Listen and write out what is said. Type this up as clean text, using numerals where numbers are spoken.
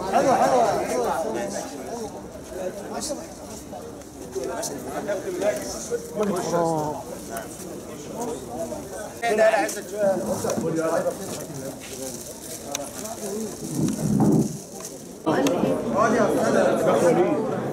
حلوة حلوة حلوة.